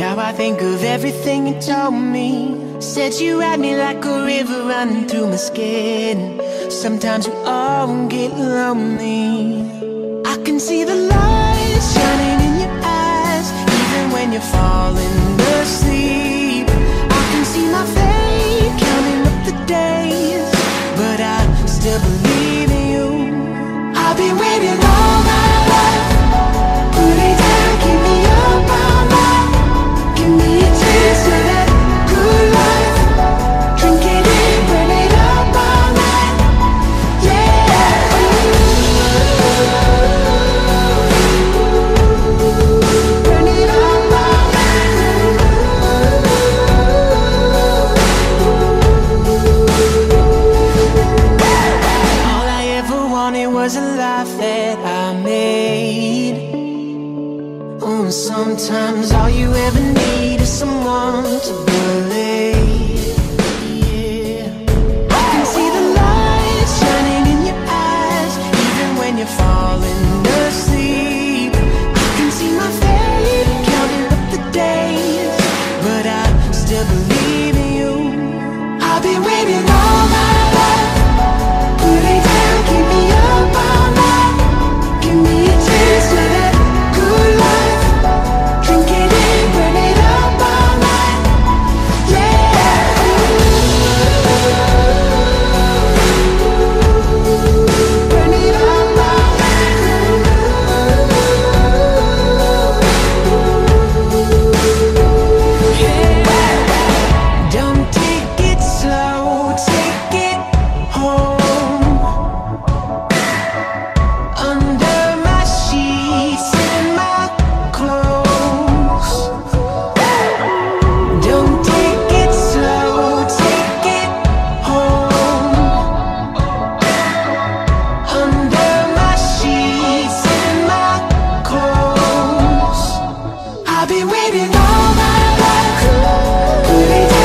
Now I think of everything you told me. Said you had me like a river running through my skin. Sometimes we all get lonely. I can see the light shining in your eyes, even when you're falling asleep. I can see my fate counting up the days, but I still believe in you. I've been waiting all my life. Put it down, give me all my life. Give me a taste of that good life. Drink it in, burn it up all night. Yeah. Burn it up all night. All I ever wanted was a life that I made. Oh, and sometimes all you ever need is someone to believe. Yeah. I can see the light shining in your eyes, even when you're falling asleep. I can see my fate counting up the days, but I still believe in you. I've been waiting all my life. Put it down, keep me up all night. Give me a taste of that good life. Drink it in, burn it up all night. Yeah. Burn it up all night. Yeah. Don't take it slow, take it home. Under my sheets and my clothes. Don't take it slow, take it home. Under my sheets and my clothes. I've been waiting all my life. Put it down,